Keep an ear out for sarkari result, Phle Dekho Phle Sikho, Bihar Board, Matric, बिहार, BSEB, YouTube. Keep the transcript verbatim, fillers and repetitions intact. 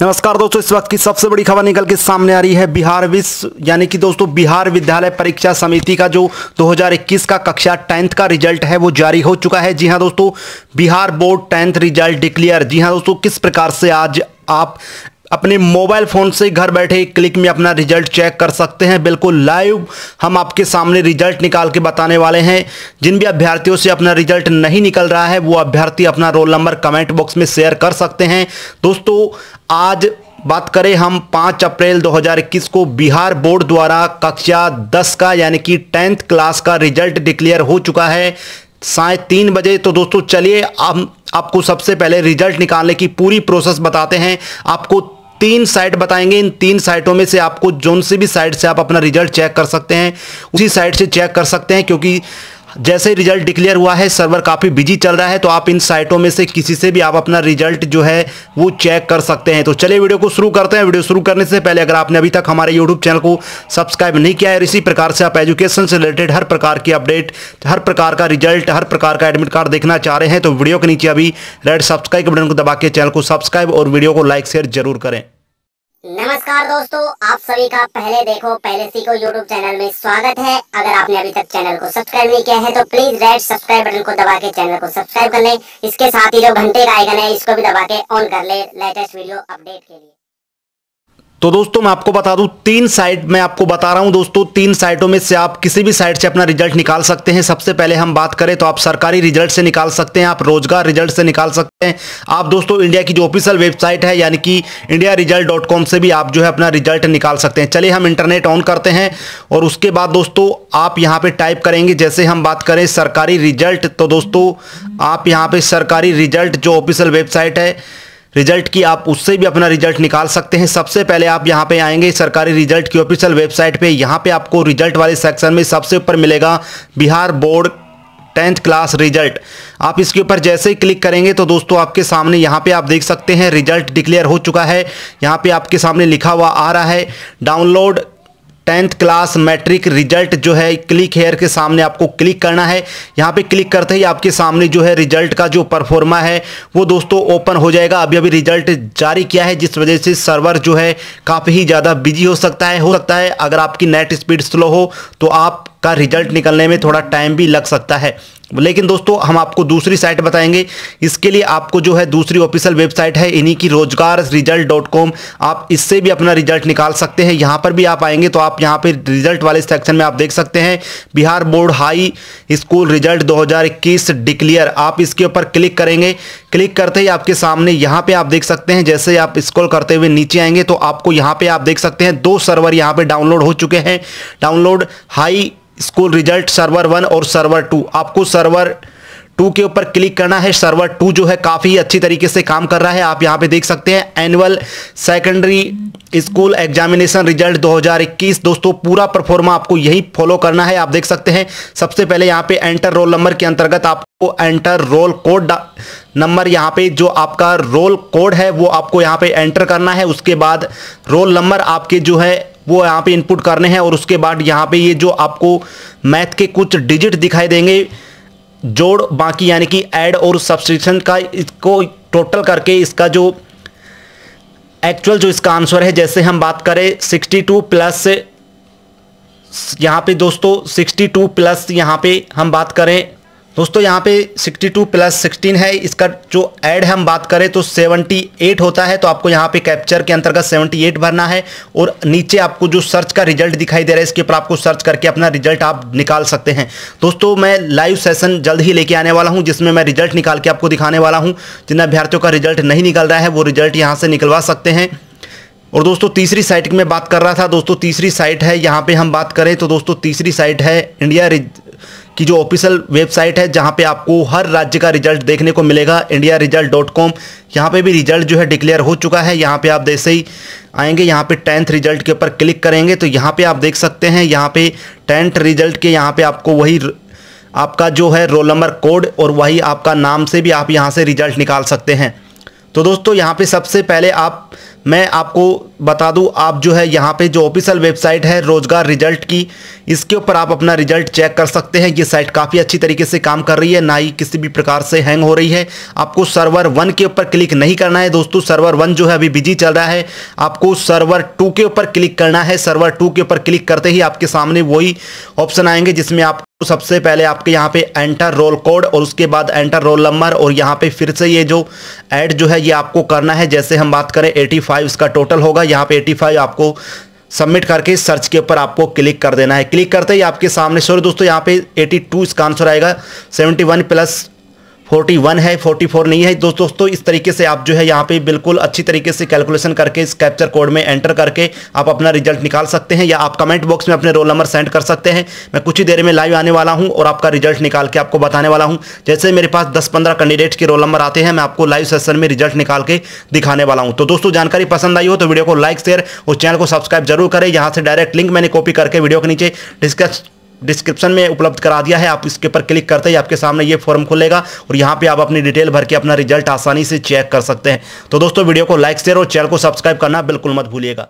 नमस्कार दोस्तों, इस वक्त की सबसे बड़ी खबर निकल के सामने आ रही है। बिहार विश्व यानी कि दोस्तों बिहार विद्यालय परीक्षा समिति का जो दो हज़ार इक्कीस का कक्षा टेंथ का रिजल्ट है वो जारी हो चुका है। जी हां दोस्तों, बिहार board tenth result declare. जी हां दोस्तों, किस प्रकार से आज आप अपने मोबाइल फ़ोन से घर बैठे एक क्लिक में अपना रिजल्ट चेक कर सकते हैं। बिल्कुल लाइव हम आपके सामने रिजल्ट निकाल के बताने वाले हैं। जिन भी अभ्यर्थियों से अपना रिजल्ट नहीं निकल रहा है वो अभ्यर्थी अपना रोल नंबर कमेंट बॉक्स में शेयर कर सकते हैं। दोस्तों आज बात करें हम पाँच अप्रैल दो हज़ार इक्कीस को बिहार बोर्ड द्वारा कक्षा दस का यानी कि टेंथ क्लास का रिजल्ट डिक्लेयर हो चुका है साढ़े तीन बजे। तो दोस्तों चलिए हम आपको सबसे पहले रिजल्ट निकालने की पूरी प्रोसेस बताते हैं। आपको तीन साइट बताएंगे, इन तीन साइटों में से आपको जोन से भी साइट से आप अपना रिजल्ट चेक कर सकते हैं, उसी साइट से चेक कर सकते हैं, क्योंकि जैसे ही रिजल्ट डिक्लेयर हुआ है सर्वर काफ़ी बिजी चल रहा है। तो आप इन साइटों में से किसी से भी आप अपना रिजल्ट जो है वो चेक कर सकते हैं। तो चलिए वीडियो को शुरू करते हैं। वीडियो शुरू करने से पहले अगर आपने अभी तक हमारे यूट्यूब चैनल को सब्सक्राइब नहीं किया है और इसी प्रकार से आप एजुकेशन से रिलेटेड हर प्रकार की अपडेट, हर प्रकार का रिजल्ट, हर प्रकार का एडमिट कार्ड देखना चाह रहे हैं तो वीडियो के नीचे अभी रेड सब्सक्राइब के बटन को दबा के चैनल को सब्सक्राइब और वीडियो को लाइक शेयर जरूर करें। नमस्कार दोस्तों, आप सभी का पहले देखो पहले सीखो यूट्यूब चैनल में स्वागत है। अगर आपने अभी तक चैनल को सब्सक्राइब नहीं किया है तो प्लीज रेड सब्सक्राइब बटन को दबा के चैनल को सब्सक्राइब कर लें। इसके साथ ही जो घंटे का आइकन है इसको भी दबा के ऑन कर लें लेटेस्ट वीडियो अपडेट के लिए। तो दोस्तों मैं आपको बता दूं, तीन साइट मैं आपको बता रहा हूं दोस्तों, तीन साइटों में से आप किसी भी साइट से अपना रिजल्ट निकाल सकते हैं। सबसे पहले हम बात करें तो आप सरकारी रिजल्ट से निकाल सकते हैं, आप रोजगार रिजल्ट से निकाल सकते हैं, आप दोस्तों इंडिया की जो ऑफिशियल वेबसाइट है यानी कि इंडिया रिजल्ट डॉट कॉम से भी आप जो है अपना रिजल्ट निकाल सकते हैं। चलिए हम इंटरनेट ऑन करते हैं और उसके बाद दोस्तों आप यहाँ पर टाइप करेंगे, जैसे हम बात करें सरकारी रिजल्ट, तो दोस्तों आप यहाँ पर सरकारी रिजल्ट जो ऑफिशियल वेबसाइट है रिजल्ट की, आप उससे भी अपना रिजल्ट निकाल सकते हैं। सबसे पहले आप यहाँ पे आएंगे सरकारी रिजल्ट की ऑफिशियल वेबसाइट पे। यहाँ पे आपको रिजल्ट वाले सेक्शन में सबसे ऊपर मिलेगा बिहार board tenth class result. आप इसके ऊपर जैसे ही क्लिक करेंगे तो दोस्तों आपके सामने यहाँ पे आप देख सकते हैं रिजल्ट डिक्लेयर हो चुका है। यहाँ पे आपके सामने लिखा हुआ आ रहा है download tenth class matric result जो है, क्लिक हेयर के सामने आपको क्लिक करना है। यहाँ पे क्लिक करते ही आपके सामने जो है रिजल्ट का जो परफॉर्मा है वो दोस्तों ओपन हो जाएगा। अभी अभी रिजल्ट जारी किया है जिस वजह से सर्वर जो है काफ़ी ही ज़्यादा बिजी हो सकता है। हो सकता है अगर आपकी नेट स्पीड स्लो हो तो आपका रिजल्ट निकलने में थोड़ा टाइम भी लग सकता है। लेकिन दोस्तों हम आपको दूसरी साइट बताएंगे, इसके लिए आपको जो है दूसरी ऑफिशियल वेबसाइट है इन्हीं की रोजगार रिजल्ट डॉट कॉम, आप इससे भी अपना रिजल्ट निकाल सकते हैं। यहाँ पर भी आप आएंगे तो आप यहाँ पे रिजल्ट वाले सेक्शन में आप देख सकते हैं बिहार board high school result दो हज़ार इक्कीस डिक्लेयर, आप इसके ऊपर क्लिक करेंगे। क्लिक करते ही आपके सामने यहाँ पर आप देख सकते हैं, जैसे आप स्क्रॉल करते हुए नीचे आएंगे तो आपको यहाँ पर आप देख सकते हैं दो सर्वर यहाँ पर डाउनलोड हो चुके हैं, download high school result server one और सर्वर टू। आपको सर्वर टू के ऊपर क्लिक करना है। सर्वर टू जो है काफ़ी अच्छी तरीके से काम कर रहा है। आप यहाँ पे देख सकते हैं annual secondary school examination result दो हज़ार इक्कीस। दोस्तों पूरा परफॉर्मा आपको यही फॉलो करना है। आप देख सकते हैं सबसे पहले यहाँ पे एंटर रोल नंबर के अंतर्गत आपको एंटर रोल कोड नंबर, यहाँ पे जो आपका रोल कोड है वो आपको यहाँ पे एंटर करना है। उसके बाद रोल नंबर आपके जो है वो यहाँ पे इनपुट करने हैं और उसके बाद यहाँ पे ये जो आपको मैथ के कुछ डिजिट दिखाई देंगे जोड़ बाकी यानी कि ऐड और सब्सट्रैक्शन का, इसको टोटल करके इसका जो एक्चुअल जो इसका आंसर है, जैसे हम बात करें बासठ प्लस यहाँ पे दोस्तों बासठ प्लस यहाँ पे हम बात करें दोस्तों यहाँ पे बासठ प्लस सोलह है, इसका जो ऐड हम बात करें तो अठहत्तर होता है। तो आपको यहाँ पे कैप्चर के अंतर्गत अठहत्तर भरना है और नीचे आपको जो सर्च का रिजल्ट दिखाई दे रहा है इसके ऊपर आपको सर्च करके अपना रिजल्ट आप निकाल सकते हैं। दोस्तों मैं लाइव सेशन जल्द ही लेके आने वाला हूँ जिसमें मैं रिजल्ट निकाल के आपको दिखाने वाला हूँ। जिन अभ्यर्थियों का रिजल्ट नहीं निकल रहा है वो रिजल्ट यहाँ से निकलवा सकते हैं। और दोस्तों तीसरी साइट की मैं बात कर रहा था, दोस्तों तीसरी साइट है यहाँ पे हम बात करें तो दोस्तों तीसरी साइट है इंडिया की जो ऑफिशियल वेबसाइट है जहाँ पे आपको हर राज्य का रिजल्ट देखने को मिलेगा इंडिया रिजल्ट डॉट कॉम। यहाँ पर भी रिजल्ट जो है डिक्लेयर हो चुका है। यहाँ पे आप जैसे ही आएंगे यहाँ पे टेंथ रिजल्ट के ऊपर क्लिक करेंगे तो यहाँ पे आप देख सकते हैं यहाँ पे टेंथ रिजल्ट के यहाँ पे आपको वही आपका जो है रोल नंबर कोड और वही आपका नाम से भी आप यहाँ से रिजल्ट निकाल सकते हैं। तो दोस्तों यहाँ पे सबसे पहले आप मैं आपको बता दूं, आप जो है यहाँ पे जो ऑफिशियल वेबसाइट है रोज़गार रिजल्ट की, इसके ऊपर आप अपना रिजल्ट चेक कर सकते हैं। ये साइट काफ़ी अच्छी तरीके से काम कर रही है, ना ही किसी भी प्रकार से हैंग हो रही है। आपको सर्वर वन के ऊपर क्लिक नहीं करना है दोस्तों, सर्वर वन जो है अभी बिजी चल रहा है, आपको सर्वर टू के ऊपर क्लिक करना है। सर्वर टू के ऊपर क्लिक करते ही आपके सामने वही ऑप्शन आएंगे जिसमें आप सबसे पहले आपके यहाँ पे एंटर रोल कोड और उसके बाद एंटर रोल नंबर और यहाँ पे फिर से ये जो ऐड जो है ये आपको करना है। जैसे हम बात करें पचासी इसका टोटल होगा, यहाँ पे पचासी आपको सबमिट करके सर्च के ऊपर आपको क्लिक कर देना है। क्लिक करते ही आपके सामने सॉरी दोस्तों यहाँ पे बयासी इसका आंसर आएगा, इकहत्तर प्लस इकतालीस है, चौवालीस नहीं है। दोस्तों दोस्तों इस तरीके से आप जो है यहाँ पे बिल्कुल अच्छी तरीके से कैलकुलेशन करके इस कैप्चर कोड में एंटर करके आप अपना रिजल्ट निकाल सकते हैं, या आप कमेंट बॉक्स में अपने रोल नंबर सेंड कर सकते हैं। मैं कुछ ही देर में लाइव आने वाला हूँ और आपका रिजल्ट निकाल के आपको बताने वाला हूँ। जैसे मेरे पास दस पंद्रह कैंडिडेट के रोल नंबर आते हैं, मैं आपको लाइव सेशन में रिजल्ट निकाल के दिखाने वाला हूँ। तो दोस्तों जानकारी पसंद आई हो तो वीडियो को लाइक शेयर और चैनल को सब्सक्राइब जरूर करें। यहाँ से डायरेक्ट लिंक मैंने कॉपी करके वीडियो के नीचे डिस्कस डिस्क्रिप्शन में उपलब्ध करा दिया है। आप इसके ऊपर क्लिक करते ही आपके सामने ये फॉर्म खुलेगा और यहाँ पे आप अपनी डिटेल भर के अपना रिजल्ट आसानी से चेक कर सकते हैं। तो दोस्तों वीडियो को लाइक शेयर और चैनल को सब्सक्राइब करना बिल्कुल मत भूलिएगा।